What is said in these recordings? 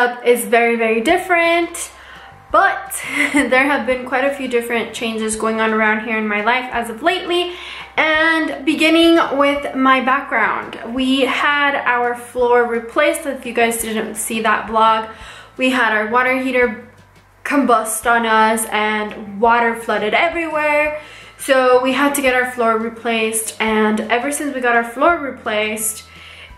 makeup is very, very different, but there have been quite a few different changes going on around here in my life as of lately. And beginning with my background, we had our floor replaced. If you guys didn't see that vlog, we had our water heater combust on us and water flooded everywhere. So we had to get our floor replaced, and ever since we got our floor replaced,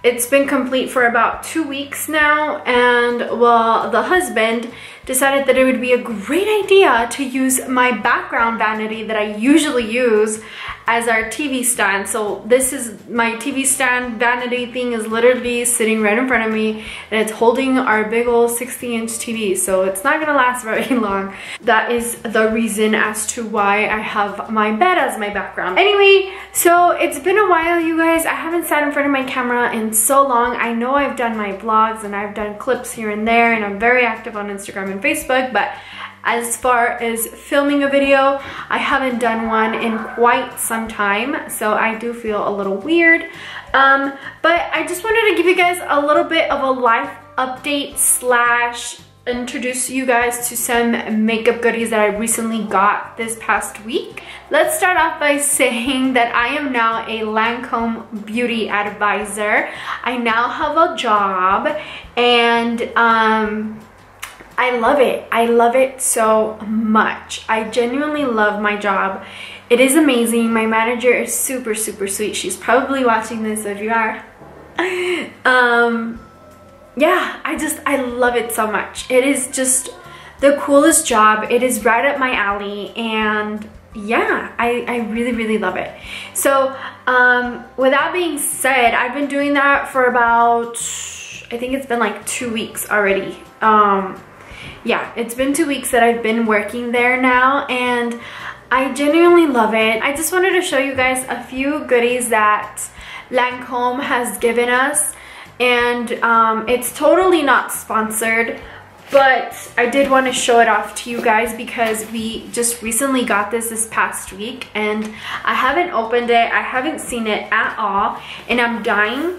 it's been complete for about 2 weeks now, and well, the husband decided that it would be a great idea to use my background vanity that I usually use as our TV stand. So this is my TV stand vanity thing is literally sitting right in front of me, and it's holding our big old 60-inch TV, so it's not gonna last very long. That is the reason as to why I have my bed as my background. Anyway, so it's been a while, you guys. I haven't sat in front of my camera in so long. I know I've done my vlogs and I've done clips here and there, and I'm very active on Instagram and Facebook, but as far as filming a video, I haven't done one in quite some time, so I do feel a little weird. But I just wanted to give you guys a little bit of a life update slash introduce you guys to some makeup goodies that I recently got this past week. Let's start off by saying that I am now a Lancôme beauty advisor. I now have a job, and I love it. I love it so much. I genuinely love my job. It is amazing. My manager is super, super sweet. She's probably watching this, if you are. Yeah, I love it so much. It is just the coolest job. It is right up my alley, and yeah, I really, really love it. So with that being said, I've been doing that for about, I think it's been like 2 weeks already. Yeah, it's been 2 weeks that I've been working there now, and I genuinely love it. I just wanted to show you guys a few goodies that Lancôme has given us, and it's totally not sponsored, but I did want to show it off to you guys because we just recently got this past week, and I haven't opened it, I haven't seen it at all, and I'm dying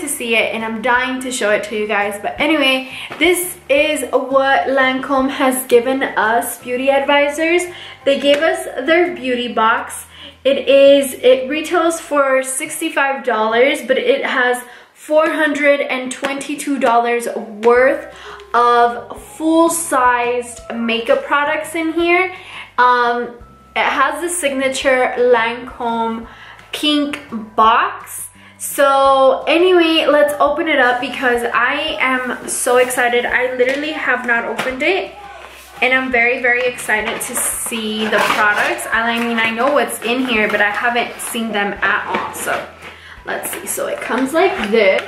to see it, and I'm dying to show it to you guys. But anyway, this is what Lancôme has given us beauty advisors. They gave us their beauty box. It retails for $65, but it has $422 worth of full-sized makeup products in here. It has the signature Lancôme pink box. So anyway, let's open it up because I am so excited. I literally have not opened it, and I'm very, very excited to see the products. I mean, I know what's in here, but I haven't seen them at all. So let's see. So it comes like this,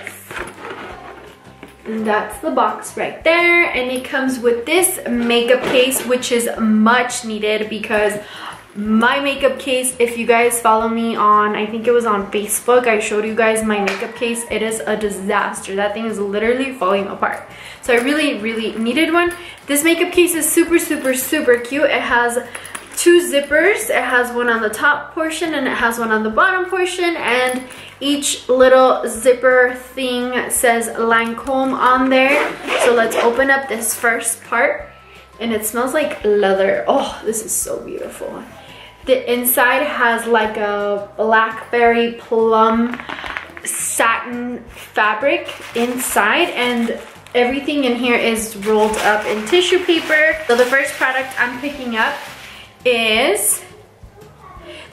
and that's the box right there, and it comes with this makeup case, which is much needed because my makeup case, if you guys follow me on, I think it was on Facebook, I showed you guys my makeup case. It is a disaster. That thing is literally falling apart. So I really, really needed one. This makeup case is super, super, super cute. It has two zippers. It has one on the top portion and it has one on the bottom portion, and each little zipper thing says Lancôme on there. So let's open up this first part, and it smells like leather. Oh, this is so beautiful. The inside has like a blackberry plum satin fabric inside, and everything in here is rolled up in tissue paper. So the first product I'm picking up is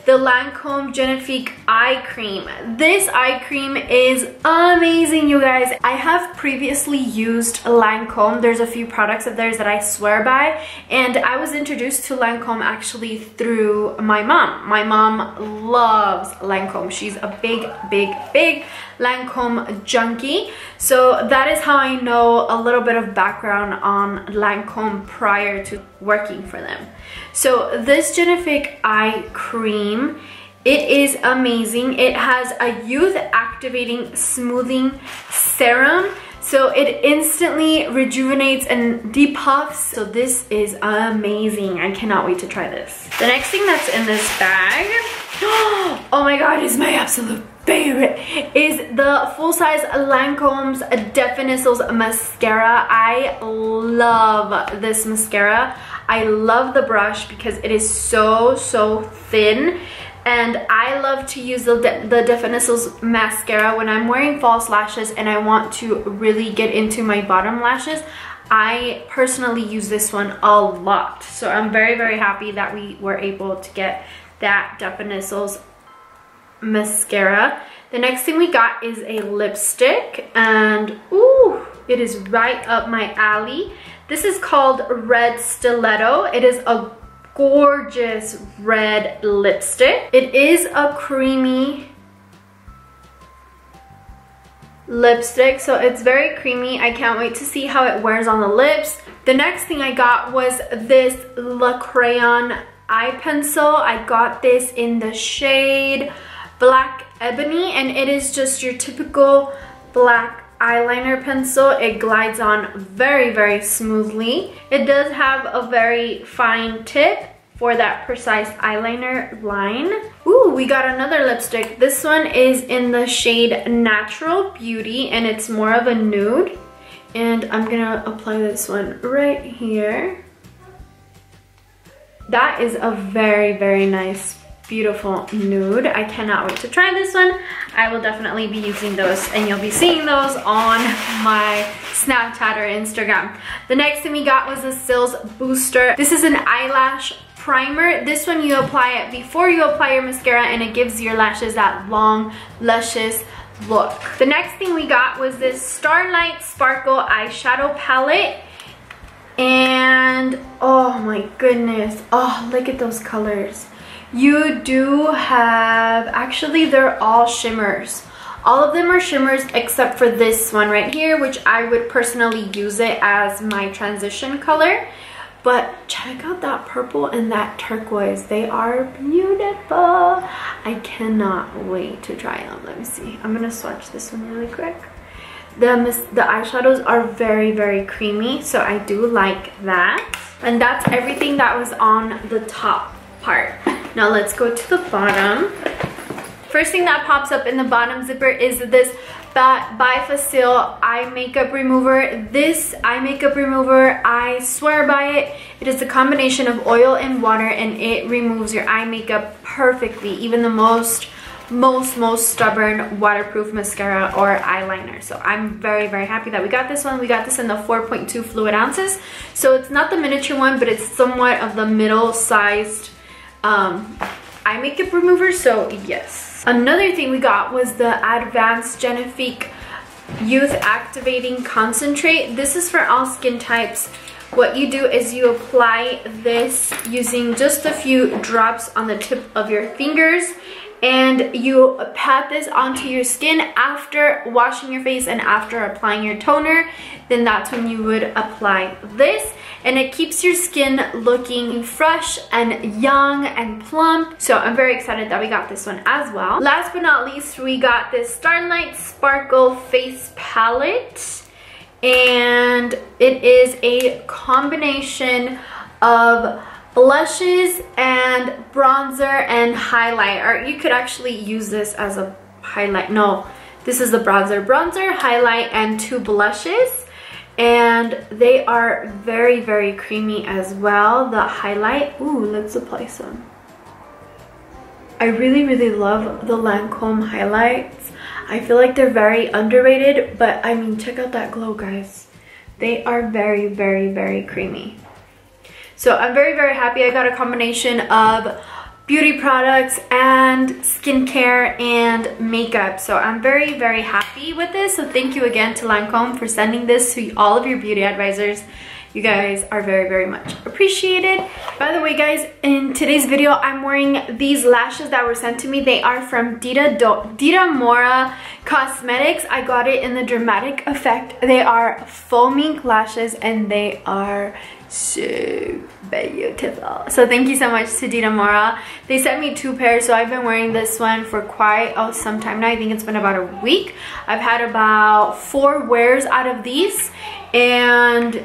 the Lancôme Genifique eye cream. This eye cream is amazing, you guys. I have previously used Lancôme. There's a few products of theirs that I swear by, and I was introduced to Lancôme actually through my mom. My mom loves Lancôme. She's a big, big, big Lancôme junkie. So that is how I know a little bit of background on Lancôme prior to working for them. So this Genifique eye cream, it is amazing. It has a youth activating smoothing serum, so it instantly rejuvenates and depuffs. So this is amazing. I cannot wait to try this. The next thing that's in this bag Oh my god, it's my absolute favorite is the full-size Lancome's Définicils mascara. I love this mascara. I love the brush because it is so thin, and I love to use the Définicils mascara when I'm wearing false lashes and I want to really get into my bottom lashes. I personally use this one a lot, so I'm very happy that we were able to get that Définicils mascara. The next thing we got is a lipstick, and ooh, it is right up my alley. This is called Red Stiletto. It is a gorgeous red lipstick. It is a creamy lipstick, so it's very creamy. I can't wait to see how it wears on the lips. The next thing I got was this La Crayon eye pencil. I got this in the shade Black Ebony, and it is just your typical black eyeliner pencil. It glides on very smoothly. It does have a very fine tip for that precise eyeliner line. Ooh, we got another lipstick. This one is in the shade Natural Beauty, and it's more of a nude. And I'm gonna apply this one right here. That is a very nice, beautiful nude. I cannot wait to try this one. I will definitely be using those, and you'll be seeing those on my Snapchat or Instagram. The next thing we got was a Cils Booster. This is an eyelash primer. This one you apply it before you apply your mascara, and it gives your lashes that long, luscious look. The next thing we got was this Starlight Sparkle eyeshadow palette. And oh my goodness, oh, look at those colors. You do have, actually they're all shimmers. All of them are shimmers except for this one right here, which I would personally use it as my transition color. But check out that purple and that turquoise. They are beautiful. I cannot wait to try them. Let me see. I'm gonna swatch this one really quick. The eyeshadows are very creamy, so I do like that. And that's everything that was on the top part. Now let's go to the bottom. First thing that pops up in the bottom zipper is this Bifacil eye makeup remover. This eye makeup remover, I swear by it. It is a combination of oil and water, and it removes your eye makeup perfectly, even the most stubborn waterproof mascara or eyeliner. So I'm very happy that we got this one. We got this in the 4.2 fluid ounces. So it's not the miniature one, but it's somewhat of the middle-sized eye makeup remover, so yes. Another thing we got was the Advanced Genifique Youth Activating Concentrate. This is for all skin types. What you do is you apply this using just a few drops on the tip of your fingers, and you pat this onto your skin after washing your face and after applying your toner. Then that's when you would apply this, and it keeps your skin looking fresh and young and plump. So I'm very excited that we got this one as well. Last but not least, we got this Starlight Sparkle Face Palette, and it is a combination of blushes and bronzer and highlight, or you could actually use this as a highlight. No, this is the bronzer, highlight, and two blushes, and they are very creamy as well. The highlight, ooh, let's apply some. I really love the Lancôme highlights. I feel like they're very underrated, but I mean, check out that glow, guys. They are very creamy. So I'm very happy I got a combination of beauty products and skincare and makeup. So I'm very happy with this. So thank you again to Lancôme for sending this to all of your beauty advisors. You guys are very much appreciated. By the way, guys, in today's video, I'm wearing these lashes that were sent to me. They are from Dita Mora Cosmetics. I got it in the Dramatic Effect. They are foaming lashes, and they are so beautiful. So thank you so much to Dita Mora. They sent me two pairs, so I've been wearing this one for quite some time now. I think it's been about a week. I've had about 4 wears out of these, and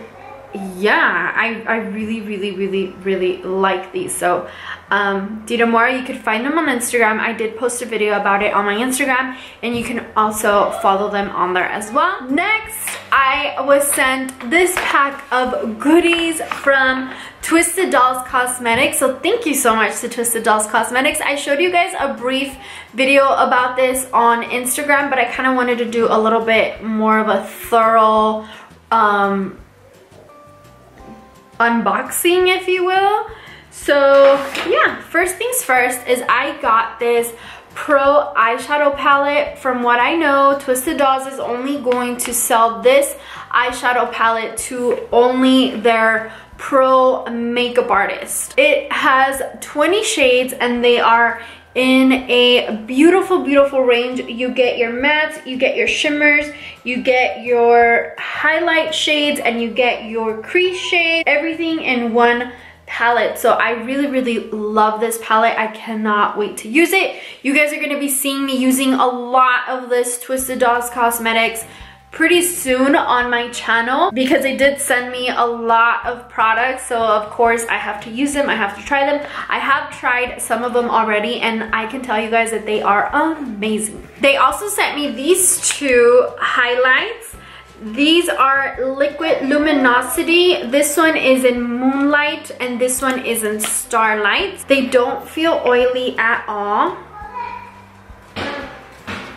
yeah, I really, really, really, really like these. So Dita Mora, you could find them on Instagram. I did post a video about it on my Instagram, and you can also follow them on there as well. Next, I was sent this pack of goodies from Twisted Dolls Cosmetics. So thank you so much to Twisted Dolls Cosmetics. I showed you guys a brief video about this on Instagram, but I kind of wanted to do a little bit more of a thorough unboxing, if you will. So yeah, first things first is I got this Pro eyeshadow palette. From what I know, Twisted Dolls is only going to sell this eyeshadow palette to only their pro makeup artist. It has 20 shades and they are in a beautiful, beautiful range. You get your mattes, you get your shimmers, you get your highlight shades, and you get your crease shades, everything in one palette. So I really, really love this palette. I cannot wait to use it. You guys are going to be seeing me using a lot of this Twisted Dolls Cosmetics pretty soon on my channel, because they did send me a lot of products, so of course I have to use them, I have to try them. I have tried some of them already, and I can tell you guys that they are amazing. They also sent me these two highlights. These are Liquid Luminosity. This one is in Moonlight and this one is in Starlight. They don't feel oily at all.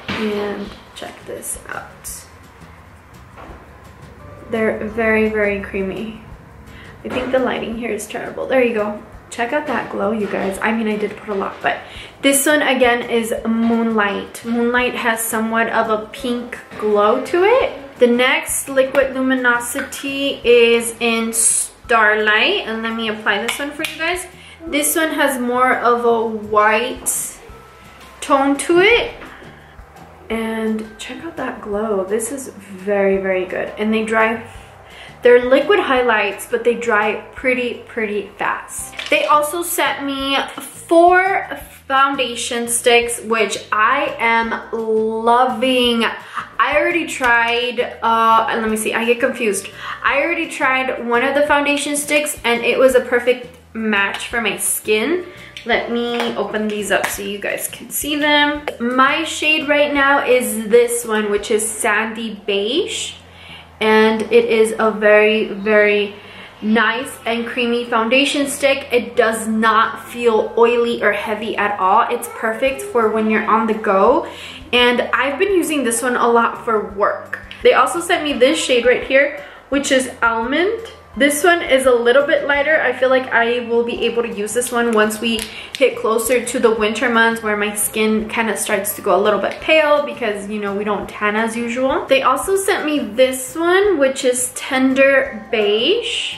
And check this out. They're very, very creamy. I think the lighting here is terrible. There you go. Check out that glow, you guys. I mean, I did put a lot, but this one again is Moonlight. Moonlight has somewhat of a pink glow to it. The next Liquid Luminosity is in Starlight, and let me apply this one for you guys. This one has more of a white tone to it. And check out that glow. This is very, very good. And they dry, they're liquid highlights, but they dry pretty, pretty fast. They also sent me 4 foundation sticks, which I am loving. I already tried, and let me see, I get confused. I already tried one of the foundation sticks and it was a perfect match for my skin. Let me open these up so you guys can see them. My shade right now is this one, which is Sandy Beige. And it is a very, very nice and creamy foundation stick. It does not feel oily or heavy at all. It's perfect for when you're on the go. And I've been using this one a lot for work. They also sent me this shade right here, which is Almond. This one is a little bit lighter. I feel like I will be able to use this one once we hit closer to the winter months, where my skin kind of starts to go a little bit pale because, you know, we don't tan as usual. They also sent me this one, which is Tender Beige.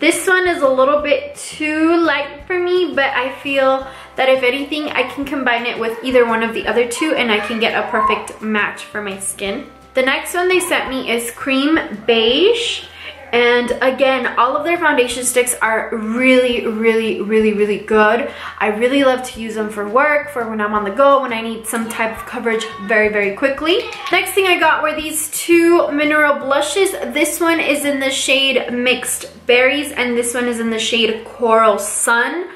This one is a little bit too light for me, but I feel that if anything, I can combine it with either one of the other two and I can get a perfect match for my skin. The next one they sent me is Cream Beige. And again, all of their foundation sticks are really, really, really, really good. I really love to use them for work, for when I'm on the go, when I need some type of coverage very, very quickly. Next thing I got were these two mineral blushes. This one is in the shade Mixed Berries, and this one is in the shade Coral Sun.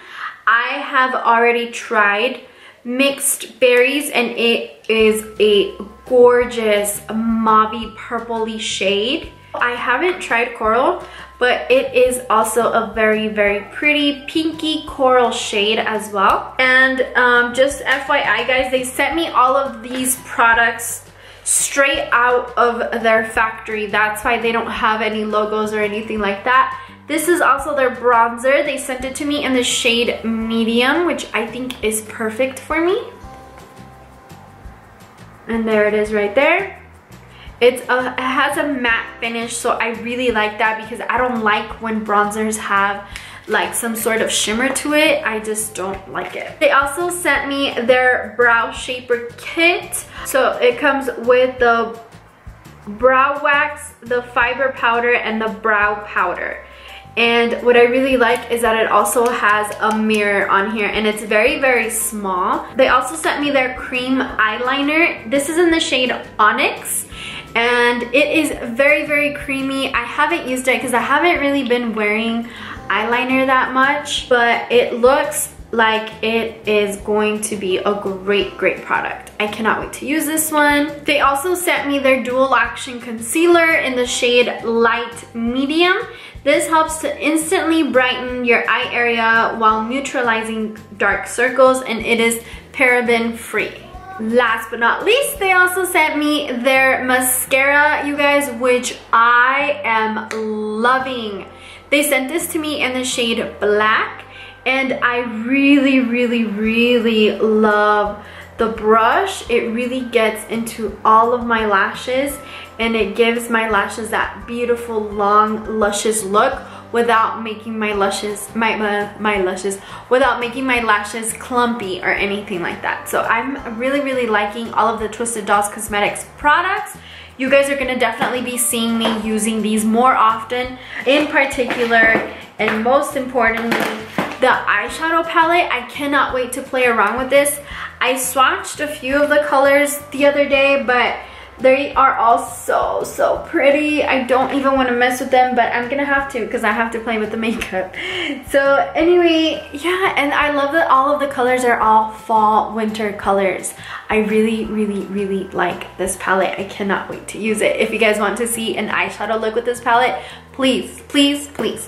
I have already tried Mixed Berries, and it is a gorgeous mauvey purpley shade. I haven't tried Coral, but it is also a very, very pretty pinky coral shade as well. And just FYI guys, they sent me all of these products straight out of their factory. That's why they don't have any logos or anything like that. This is also their bronzer. They sent it to me in the shade Medium, which I think is perfect for me. And there it is right there. It has a matte finish, so I really like that, because I don't like when bronzers have like some sort of shimmer to it. I just don't like it. They also sent me their brow shaper kit. So it comes with the brow wax, the fiber powder, and the brow powder. And what I really like is that it also has a mirror on here, and it's very, very small. They also sent me their cream eyeliner. This is in the shade Onyx. and it is very, very creamy. I haven't used it because I haven't really been wearing eyeliner that much, but it looks like it is going to be a great product. I cannot wait to use this one. They also sent me their dual action concealer in the shade light medium. This helps to instantly brighten your eye area while neutralizing dark circles, and it is paraben free. Last but not least, they also sent me their mascara, you guys, which I am loving. They sent this to me in the shade black, and I really love the brush. It really gets into all of my lashes, and it gives my lashes that beautiful, long, luscious look without making my lashes, without making my lashes clumpy or anything like that. So I'm really liking all of the Twisted Dolls Cosmetics products. You guys are gonna definitely be seeing me using these more often. In particular, and most importantly, the eyeshadow palette, I cannot wait to play around with this. I swatched a few of the colors the other day, but they are all so pretty. I don't even want to mess with them, but I'm gonna have to because I have to play with the makeup. So anyway, yeah, and I love that all of the colors are all fall winter colors. I really like this palette. I cannot wait to use it. If you guys want to see an eyeshadow look with this palette, please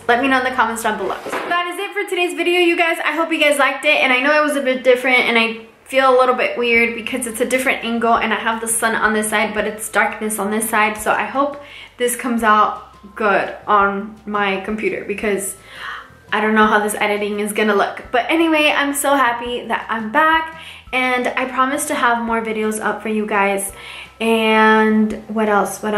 let me know in the comments down below. So that is it for today's video, you guys. I hope you guys liked it, and I know it was a bit different, and I feel a little bit weird because it's a different angle and I have the sun on this side but it's darkness on this side, so I hope this comes out good on my computer because I don't know how this editing is gonna look. But anyway, I'm so happy that I'm back, and I promise to have more videos up for you guys. And what else, I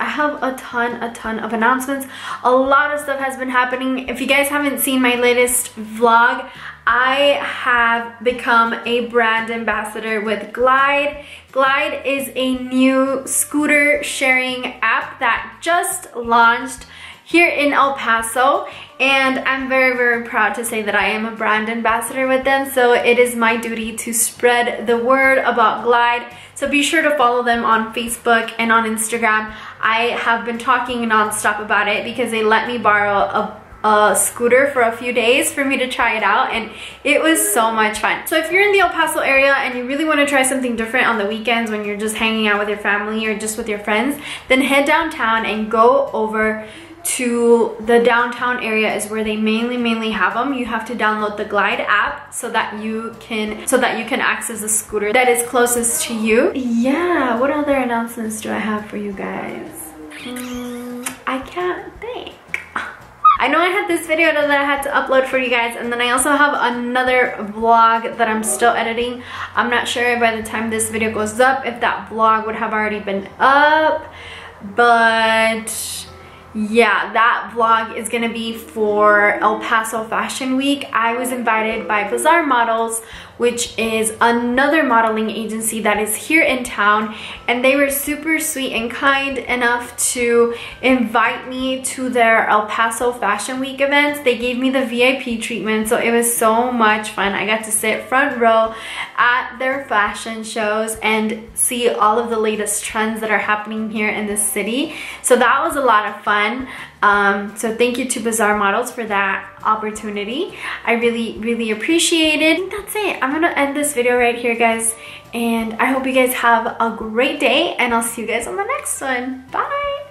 have a ton of announcements. A lot of stuff has been happening. If you guys haven't seen my latest vlog, I have become a brand ambassador with Glide. Glide is a new scooter sharing app that just launched here in El Paso, and I'm very proud to say that I am a brand ambassador with them, so it is my duty to spread the word about Glide. So be sure to follow them on Facebook and on Instagram. I have been talking nonstop about it because they let me borrow a scooter for a few days for me to try it out, and it was so much fun. So if you're in the El Paso area and you really want to try something different on the weekends when you're just hanging out with your family or just with your friends, then head downtown and go over to the downtown area is where they mainly have them. You have to download the Glide app so that you can access a scooter that is closest to you. Yeah, what other announcements do I have for you guys? I can't think. I know I had this video that I had to upload for you guys, and then I also have another vlog that I'm still editing. I'm not sure by the time this video goes up if that vlog would have already been up, but yeah, that vlog is gonna be for El Paso Fashion Week. I was invited by Bazaar Models, which is another modeling agency that is here in town, and they were super sweet and kind enough to invite me to their El Paso Fashion Week events. They gave me the VIP treatment, so it was so much fun. I got to sit front row at their fashion shows and see all of the latest trends that are happening here in the city. So that was a lot of fun. So thank you to Bazaar Models for that opportunity. I really appreciate it. And that's it. I'm gonna end this video right here, guys, and I hope you guys have a great day, and I'll see you guys on the next one. Bye.